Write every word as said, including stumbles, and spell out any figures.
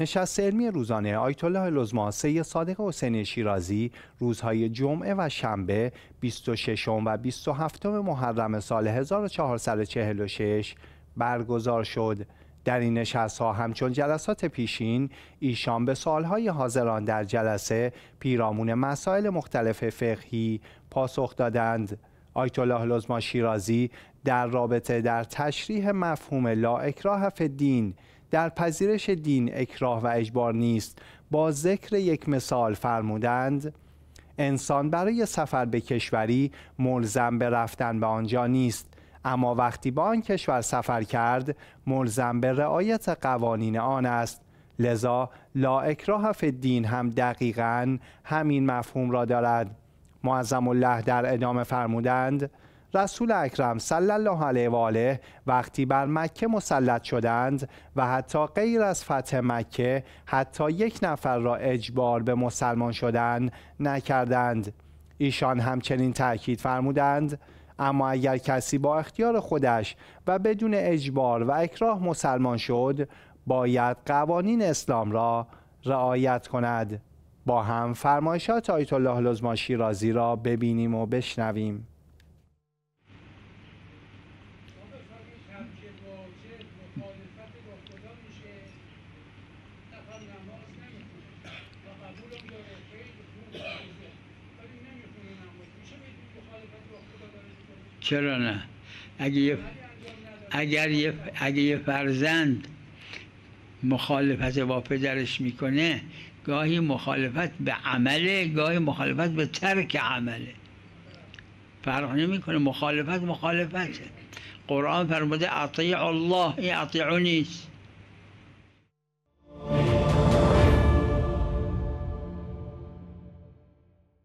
نشست علمی روزانه آیت الله العظمی صادق حسینی شیرازی روزهای جمعه و شنبه بیست و ششم و بیست و هفتم محرم سال هزار و چهارصد و چهل و شش برگزار شد. در این نشست‌ها همچون جلسات پیشین ایشان به سوال‌های حاضران در جلسه پیرامون مسائل مختلف فقهی پاسخ دادند. آیت الله العظمی شیرازی در رابطه در تشریح مفهوم لا اکراه فی الدین، در پذیرش دین اکراه و اجبار نیست، با ذکر یک مثال فرمودند: انسان برای سفر به کشوری ملزم به رفتن به آنجا نیست، اما وقتی با آن کشور سفر کرد ملزم به رعایت قوانین آن است. لذا لا اکراه فی الدین هم دقیقاً همین مفهوم را دارد. معظم الله در ادامه فرمودند: رسول اکرم صلی الله علیه و آله وقتی بر مکه مسلط شدند و حتی غیر از فتح مکه حتی یک نفر را اجبار به مسلمان شدن نکردند. ایشان همچنین تأکید فرمودند: اما اگر کسی با اختیار خودش و بدون اجبار و اکراه مسلمان شد باید قوانین اسلام را رعایت کند. با هم فرمایشات آیت الله العظمی شیرازی را ببینیم و بشنویم. چرا نه؟ اگه یه اگر یه اگه یه فرزند مخالفت با پدرش میکنه، گاهی مخالفت به عمله، گاهی مخالفت به ترک عمله، فرق نمیکنه. مخالفت مخالفته. قرآن فرموده اطیع الله، اطیعونیست.